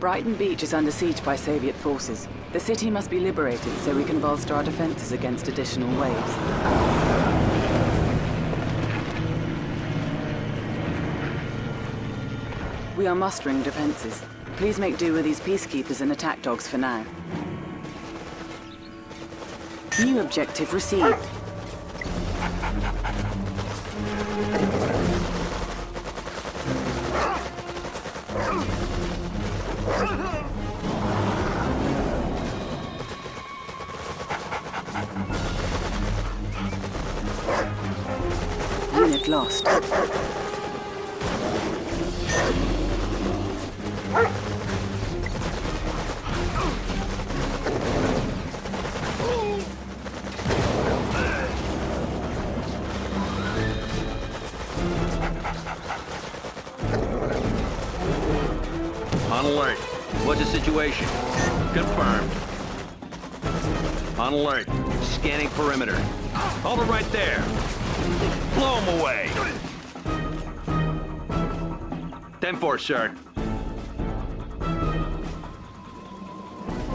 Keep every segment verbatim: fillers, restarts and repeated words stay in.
Brighton Beach is under siege by Soviet forces. The city must be liberated so we can bolster our defenses against additional waves. We are mustering defenses. Please make do with these peacekeepers and attack dogs for now. New objective received. Unit lost. On alert. What's the situation? Confirmed. On alert. Scanning perimeter. Hold it right there. Blow him away. ten four, sir.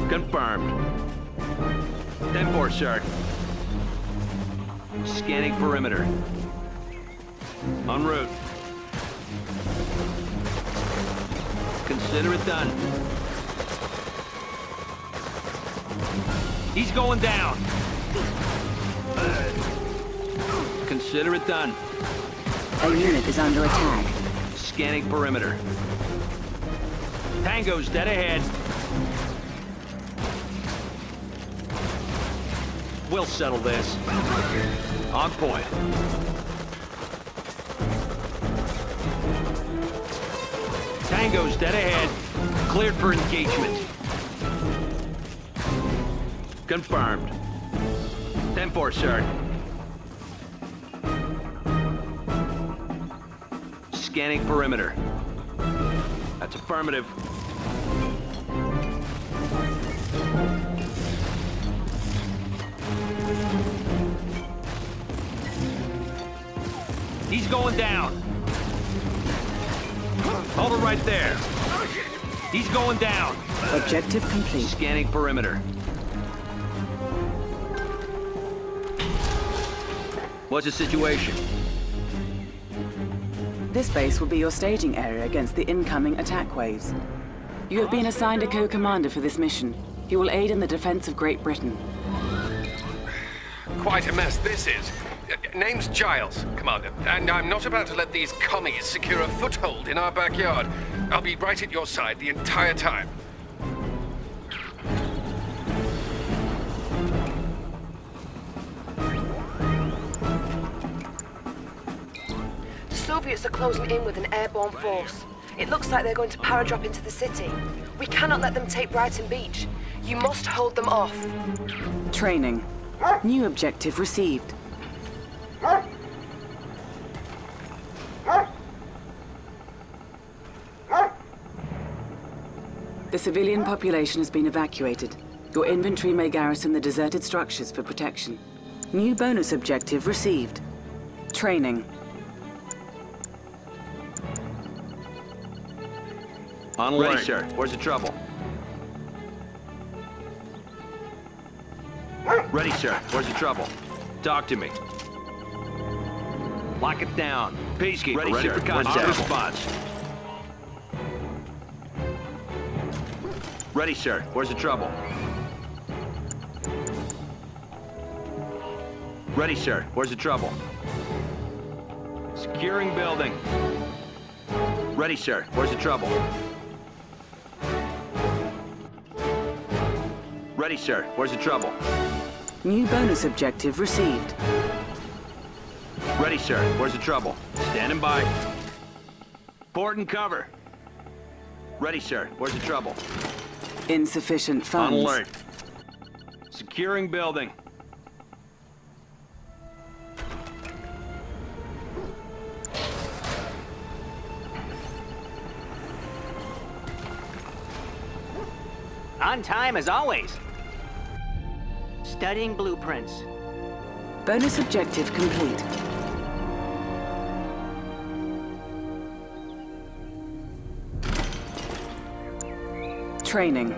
Confirmed. ten four, sir. Scanning perimeter. En route. Consider it done. He's going down. Consider it done. A unit is under attack. Scanning perimeter. Tango's dead ahead. We'll settle this. On point. Tango's dead ahead. Cleared for engagement. Confirmed. ten four, sir. Scanning perimeter. That's affirmative. He's going down. Hold it right there. He's going down. Objective complete. Scanning perimeter. What's the situation? This base will be your staging area against the incoming attack waves. You have been assigned a co-commander for this mission. He will aid in the defense of Great Britain. Quite a mess this is. Name's Giles, Commander, and I'm not about to let these commies secure a foothold in our backyard. I'll be right at your side the entire time. The Soviets are closing in with an airborne force. It looks like they're going to paradrop into the city. We cannot let them take Brighton Beach. You must hold them off. Training. New objective received. The civilian population has been evacuated. Your inventory may garrison the deserted structures for protection. New bonus objective received. Training. On way, sir. Where's the trouble? Ready, sir. Where's the trouble? Talk to me. Lock it down. Peacekeeper, ready, ready for contact. Response. Ready, sir. Where's the trouble? Ready, sir. Where's the trouble? Securing building. Ready, sir. Where's the trouble? Ready, sir. Where's the trouble? New bonus objective received. Ready, sir. Where's the trouble? Standing by. Port and cover. Ready, sir. Where's the trouble? Insufficient funds. On alert. Securing building. On time as always. Studying blueprints. Bonus objective complete. training.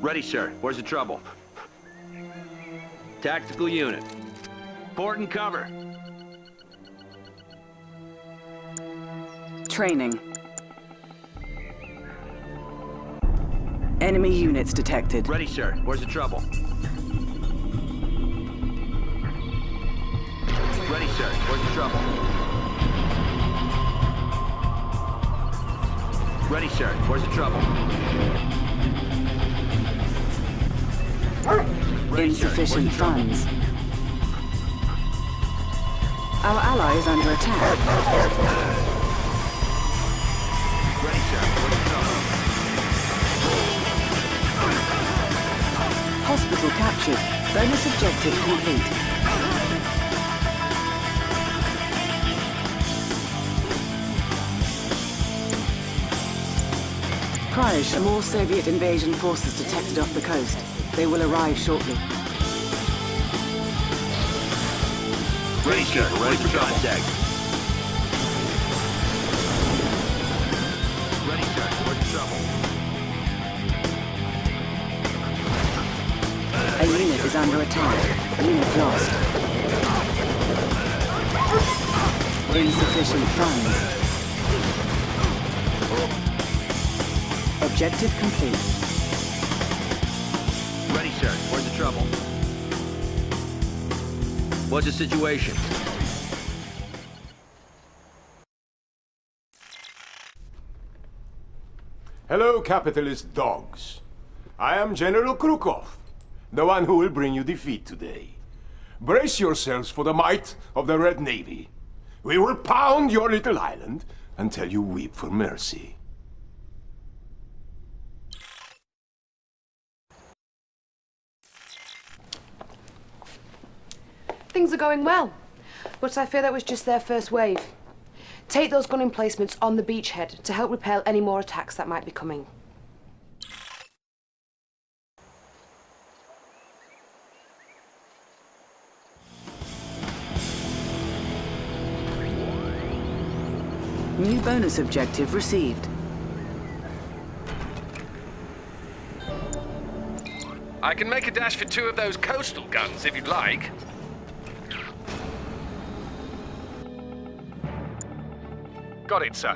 Ready, sir. Where's the trouble? Tactical unit. Port and cover. Training. Enemy units detected. Ready, sir. Where's the trouble? Ready, sir. Where's the trouble? Ready, sir. Where's the trouble? Insufficient funds. Our ally is under attack. Ready, sir. Hospital captured. Bonus objective complete. Prior to more Soviet invasion forces detected off the coast. They will arrive shortly. Ready, sir. Ready for contact. Ready, sir. What's the trouble? A unit is under attack. Unit lost. Insufficient funds. Objective complete. Where's the trouble? What's the situation? Hello, capitalist dogs. I am General Krukov, the one who will bring you defeat today. Brace yourselves for the might of the Red Navy. We will pound your little island until you weep for mercy. Things are going well, but I fear that was just their first wave. Take those gun emplacements on the beachhead to help repel any more attacks that might be coming. New bonus objective received. I can make a dash for two of those coastal guns if you'd like. Got it, sir.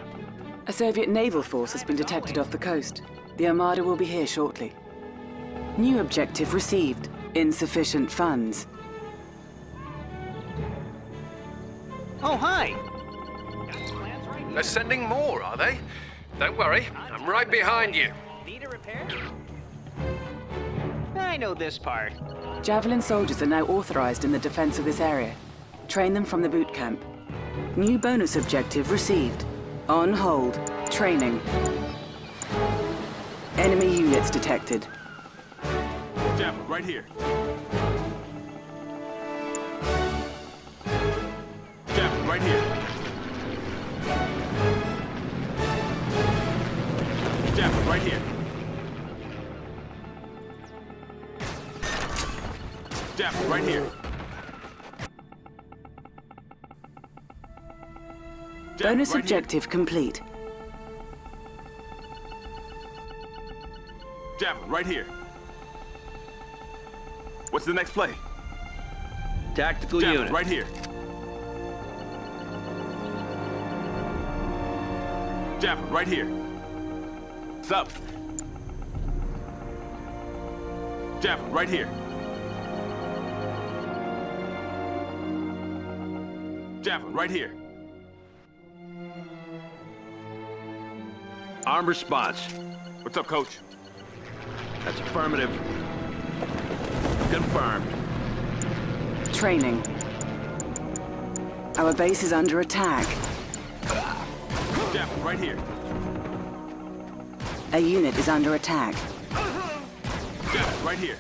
A Soviet naval force has been detected off the coast. The Armada will be here shortly. New objective received. Insufficient funds. Oh, hi! They're sending more, are they? Don't worry, I'm right behind you. Need a repair? I know this part. Javelin soldiers are now authorized in the defense of this area. Train them from the boot camp. New bonus objective received. On hold. Training. Enemy units detected. Javelin, right here. Javelin, right here. Javelin, right here. Javelin, right here. Bonus right objective here. Complete. Javelin, right here. What's the next play? Tactical Javelin, unit. Right here. Javelin, right here. Sub. Javelin, right here. Javelin, right here. Armed response. What's up, coach? That's affirmative. Confirmed. Training. Our base is under attack. Javelin, right here. A unit is under attack. Javelin, right here.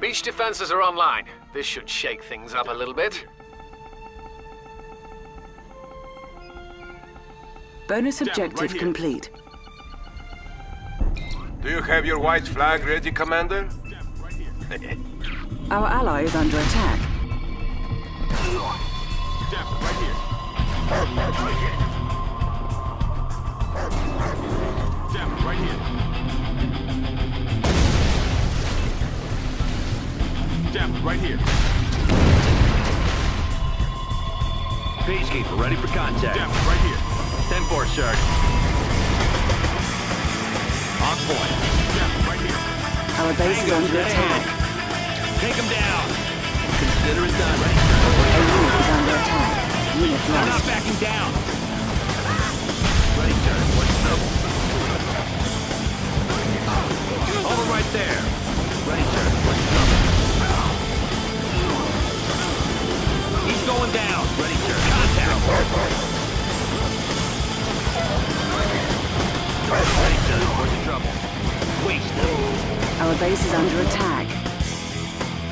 Beach defenses are online. This should shake things up a little bit. Bonus objective Javelin, right complete. Do you have your white flag ready, Commander? Javelin, right here. Our ally is under attack. Javelin, right here. Down, right here. Down, right here. Peacekeeper, ready for contact. Down, right here. ten four, sir. On point. Down, right here. Our base is under attack. Take him down. Consider it done. A unit is under attack. Unit lost. I'm not backing down. Ready, sir. What's up? Over right there. Ready, sir. What's up? He's going down. Ready, sir. Contact. Ready, sir. What's the trouble? Waste them. Our base is under attack.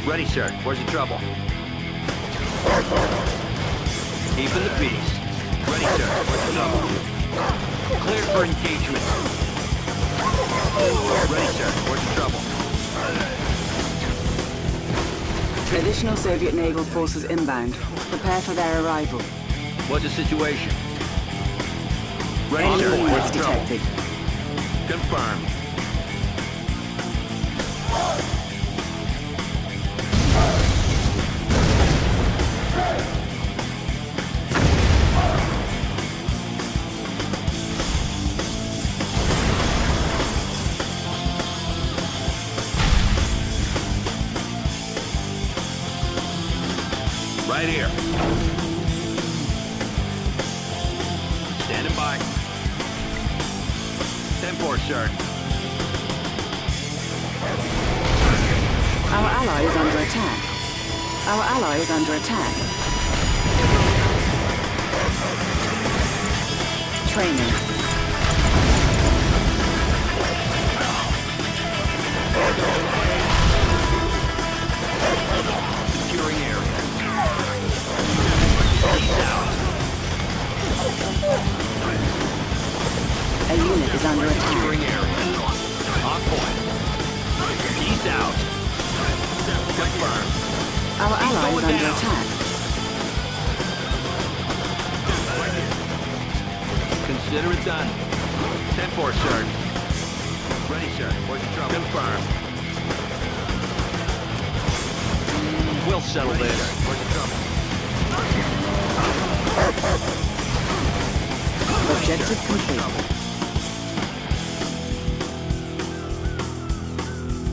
Ready, sir. Where's the trouble? Keeping the peace. Ready, sir. Where's the trouble? Clear for engagement. Ready, sir. Where's the trouble? Additional Soviet naval forces inbound. Prepare for their arrival. What's the situation? Ready, All sir. Where's the trouble? Confirmed. Right here. Standing by. ten four, sir. Our ally is under attack. Our ally is under attack. Training. Securing area. A unit is under attack. Securing area. On point. He's out. Confirmed. Our ally is under attack. Consider it done. ten four, sir. Ready, sir. Where's the trouble? Confirmed. We'll settle this. Where's the trouble? Objective complete.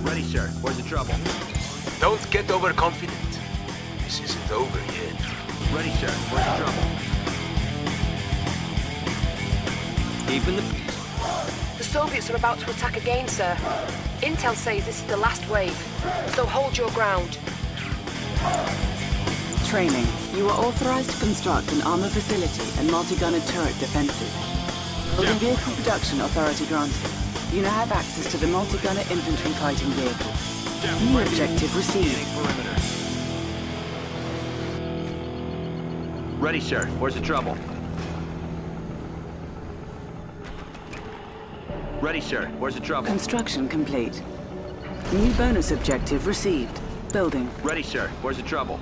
Ready, sir. Where's the trouble? Don't get overconfident. This isn't over yet. Ready, sir. Where's the trouble? Keeping the peace. The Soviets are about to attack again, sir. Intel says this is the last wave, so hold your ground. Training. You are authorized to construct an armor facility and multi-gunner turret defenses. Building vehicle production authority granted. You now have access to the multi-gunner infantry fighting vehicle. New objective received. Ready, sir. Where's the trouble? Ready, sir. Where's the trouble? Construction complete. New bonus objective received. Building. Ready, sir. Where's the trouble?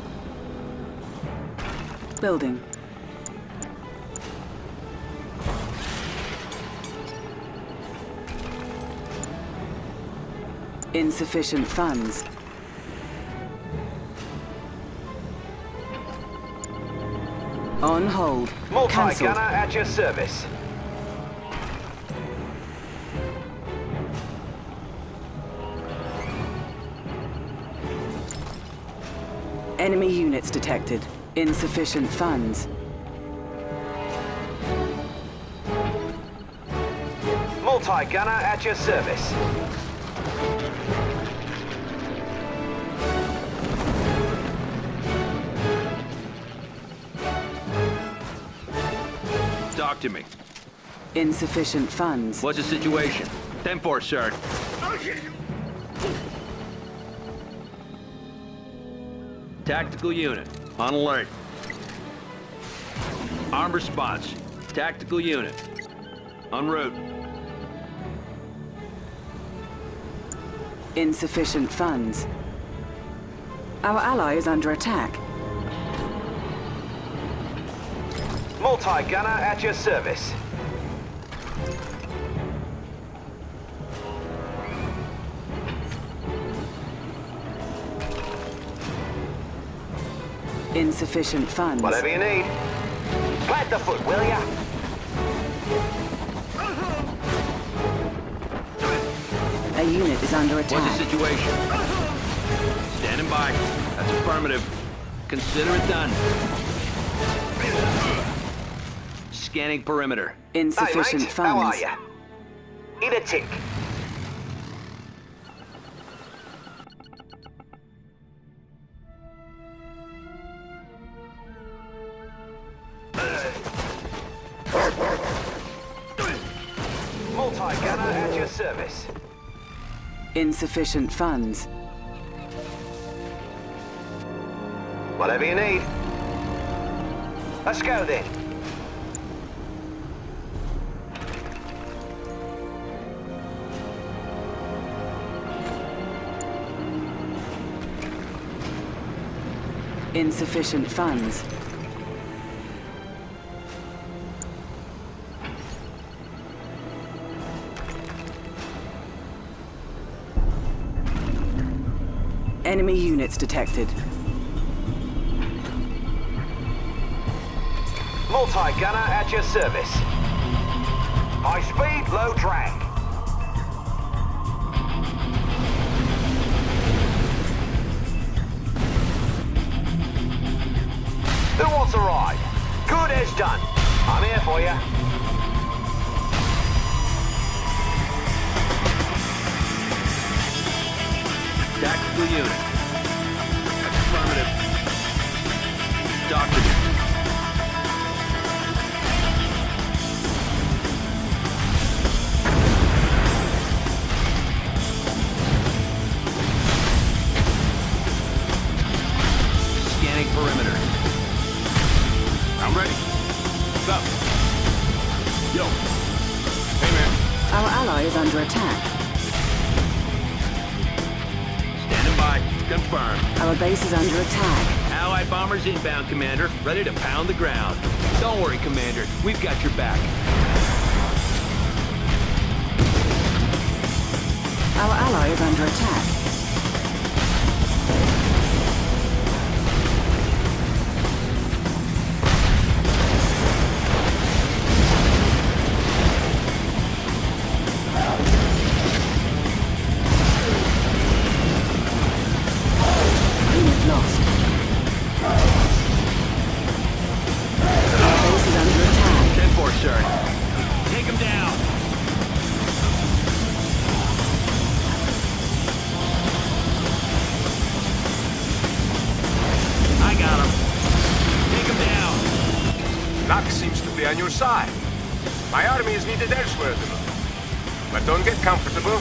Building. Insufficient funds. On hold. Multi-gunner at your service. Enemy units detected. Insufficient funds. Multi-gunner at your service. Talk to me. Insufficient funds. What's the situation? ten four, sir. Tactical unit on alert. Armed response. Tactical unit en route. Insufficient funds. Our ally is under attack. Multi gunner at your service. Insufficient funds. Whatever you need. Plant the foot, will ya? A unit is under attack. What's the situation? Standing by. That's affirmative. Consider it done. Scanning perimeter. Insufficient hey, mate, funds. How are ya? Eat a tick. Multi-gunner at your service. Insufficient funds. Whatever you need. Let's go then. Insufficient funds. Enemy units detected. Multi-gunner at your service. High speed, low drag. Who wants a ride? Good as done. I'm here for you. Tactical unit. Affirmative. Doctrine. Scanning perimeter. I'm ready. Stop. Yo. Hey, man. Our ally is under attack. Confirmed. Our base is under attack. Allied bombers inbound, Commander. Ready to pound the ground. Don't worry, Commander. We've got your back. Our ally is under attack. On your side. My army is needed elsewhere tonight. But don't get comfortable.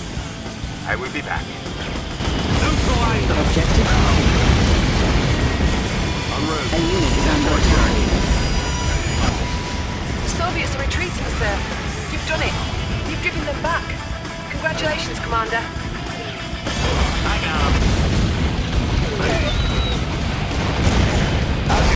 I will be back. Neutralize the objective. En route. A unit is under attack. The Soviets are retreating, sir. You've done it. You've driven them back. Congratulations, Commander.